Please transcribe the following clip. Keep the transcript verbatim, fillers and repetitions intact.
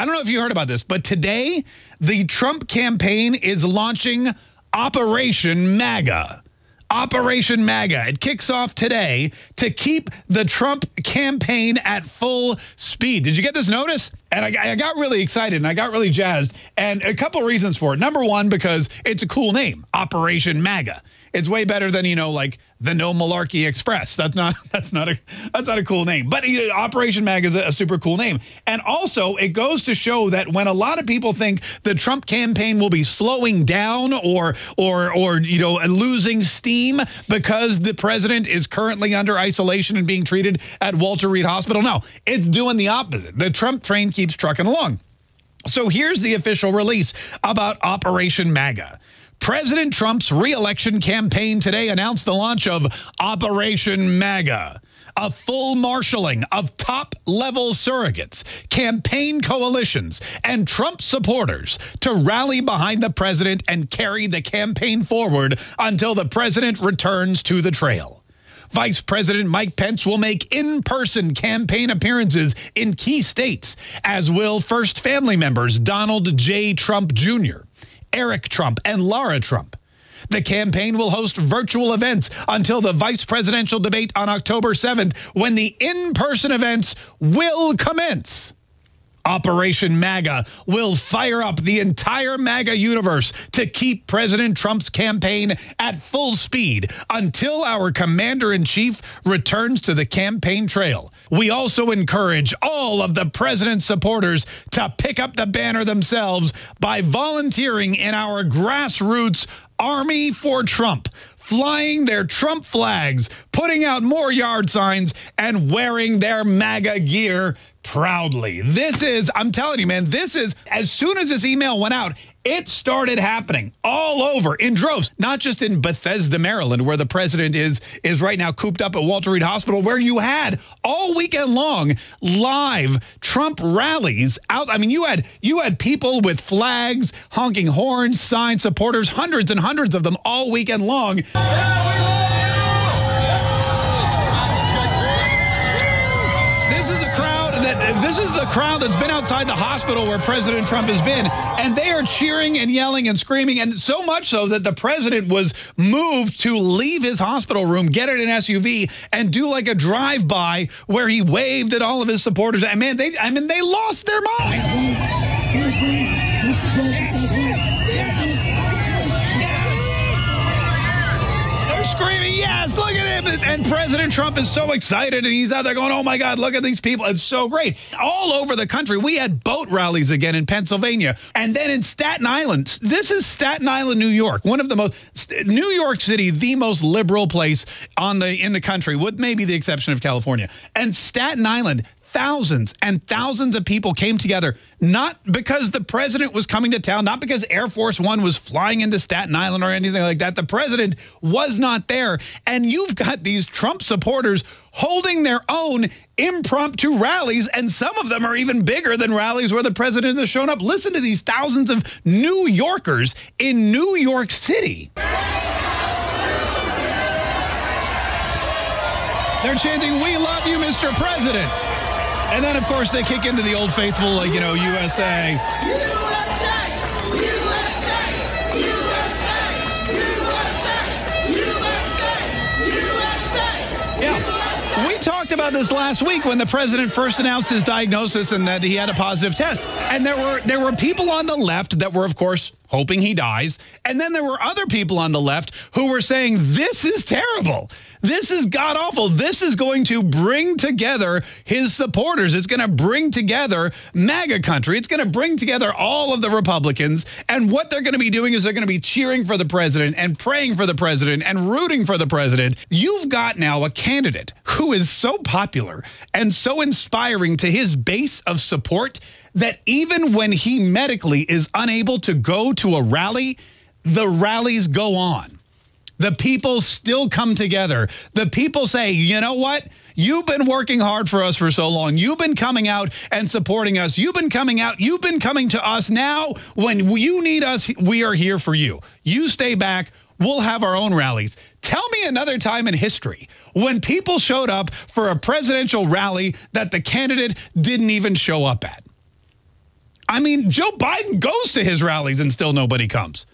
I don't know if you heard about this, but today the Trump campaign is launching Operation MAGA. Operation MAGA. It kicks off today to keep the Trump campaign at full speed. Did you get this notice? And I, I got really excited and I got really jazzed. And a couple reasons for it. Number one, because it's a cool name, Operation MAGA. It's way better than, you know, like the No Malarkey Express. That's not that's not a that's not a cool name. But Operation MAGA is a, a super cool name. And also, it goes to show that when a lot of people think the Trump campaign will be slowing down or or or you know losing steam because the president is currently under isolation and being treated at Walter Reed Hospital, no, it's doing the opposite. The Trump train keeps trucking along. So here's the official release about Operation MAGA. President Trump's re-election campaign today announced the launch of Operation MAGA, a full marshaling of top-level surrogates, campaign coalitions, and Trump supporters to rally behind the president and carry the campaign forward until the president returns to the trail. Vice President Mike Pence will make in-person campaign appearances in key states, as will first family members Donald J. Trump Junior, Eric Trump, and Lara Trump. The campaign will host virtual events until the vice presidential debate on October seventh, when the in-person events will commence. Operation MAGA will fire up the entire MAGA universe to keep President Trump's campaign at full speed until our commander-in-chief returns to the campaign trail. We also encourage all of the president's supporters to pick up the banner themselves by volunteering in our grassroots Army for Trump, flying their Trump flags, putting out more yard signs, and wearing their MAGA gear proudly. This is, I'm telling you, man, this is, as soon as this email went out, it started happening all over in droves, not just in Bethesda, Maryland, where the president is, is right now cooped up at Walter Reed Hospital, where you had all weekend long live Trump rallies out. I mean, you had, you had people with flags, honking horns, signs, supporters, hundreds and hundreds of them all weekend long. This is a crowd. That this is the crowd that's been outside the hospital where President Trump has been, and they are cheering and yelling and screaming, and so much so that the president was moved to leave his hospital room, get in an S U V, and do like a drive-by where he waved at all of his supporters. And man, they, I mean, they lost their minds. Yes, yes, yes, yes. They're screaming, yes, look at it. And President Trump is so excited, and he's out there going, oh, my God, look at these people. It's so great. All over the country, we had boat rallies again in Pennsylvania. And then in Staten Island, this is Staten Island, New York, one of the most, New York City, the most liberal place on the in the country, with maybe the exception of California. And Staten Island, thousands and thousands of people came together, not because the president was coming to town, not because Air Force One was flying into Staten Island or anything like that. The president was not there. And you've got these Trump supporters holding their own impromptu rallies, and some of them are even bigger than rallies where the president has shown up. Listen to these thousands of New Yorkers in New York City. They're chanting, "We love you, Mister President." And then, of course, they kick into the old faithful, like, you know, U S A. U S A! U S A! U S A! U S A! U S A! U S A! Yeah. We talked about this last week when the president first announced his diagnosis and that he had a positive test. And there were there were people on the left that were, of course, hoping he dies. And then there were other people on the left who were saying, this is terrible. This is god-awful. This is going to bring together his supporters. It's going to bring together MAGA country. It's going to bring together all of the Republicans. And what they're going to be doing is they're going to be cheering for the president and praying for the president and rooting for the president. You've got now a candidate who is so popular and so inspiring to his base of support that even when he medically is unable to go to a rally, the rallies go on. The people still come together. The people say, you know what? You've been working hard for us for so long. You've been coming out and supporting us. You've been coming out. You've been coming to us. Now, when you need us, we are here for you. You stay back. We'll have our own rallies. Tell me another time in history when people showed up for a presidential rally that the candidate didn't even show up at. I mean, Joe Biden goes to his rallies and still nobody comes.